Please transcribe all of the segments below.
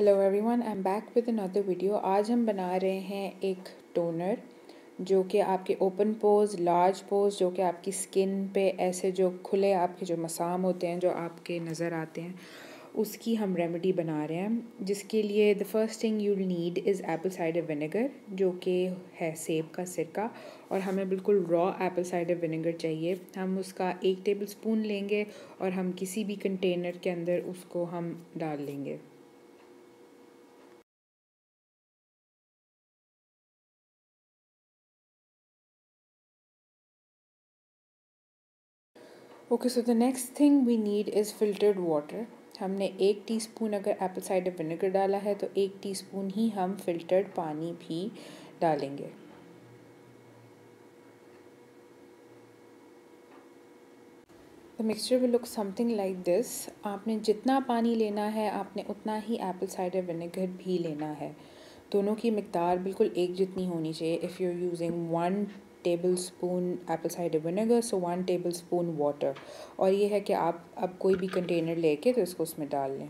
Hello everyone, I am back with another video. आज हम बना रहे हैं एक टोनर जो कि आपके ओपन पोर्स, लार्ज पोर्स, जो कि आपकी स्किन पे ऐसे जो खुले आपके जो मसाम होते हैं जो आपके नज़र आते हैं, उसकी हम रेमेडी बना रहे हैं। जिसके लिए the first thing you need is apple cider vinegar, जो कि है सेब का सिरका, और हमें बिल्कुल रॉ एप्पल साइडर विनेगर चाहिए। हम उसका 1 टेबल स्पून लेंगे और हम किसी भी कंटेनर के अंदर उसको हम डाल लेंगे। Okay, so the next thing we need is filtered water. हमने 1 टीस्पून अगर एप्पल साइडर विनेगर डाला है तो 1 टीस्पून ही हम फिल्टर्ड पानी भी डालेंगे। The mixture will look something like this. आपने जितना पानी लेना है आपने उतना ही एप्पल साइडर विनेगर भी लेना है। दोनों की मिकदार बिल्कुल एक जितनी होनी चाहिए। If you are using 1 tablespoon apple cider vinegar, so 1 tablespoon water. और ये है कि आप अब कोई भी कंटेनर लेके तो इसको उसमें डाल लें।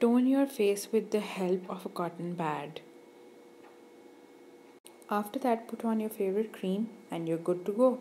Tone your face with the help of a cotton pad. After that put on your favourite cream and you are good to go.